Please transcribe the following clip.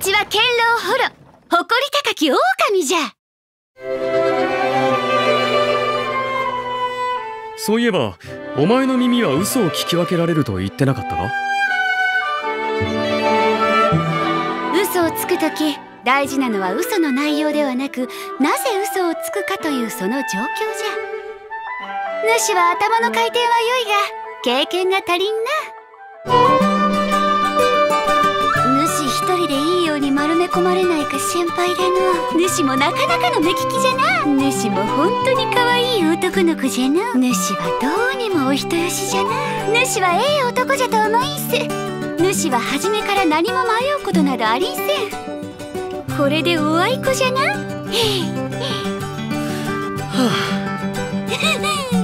ちは堅牢ほろ、誇り高き狼じゃ。そういえばお前の耳は嘘を聞き分けられると言ってなかったか？嘘をつくとき大事なのは嘘の内容ではなく、なぜ嘘をつくかというその状況じゃ。主は頭の回転は良いが経験が足りんな。主一人でいいように丸め込まれないか心配での。主もなかなかの目利きじゃな。主も本当に可愛い男の子じゃな。主はどうにもお人よしじゃな。主はええ男じゃと思いんす。主は初めから何も迷うことなどありんせん。これでおあいこじゃな。はあ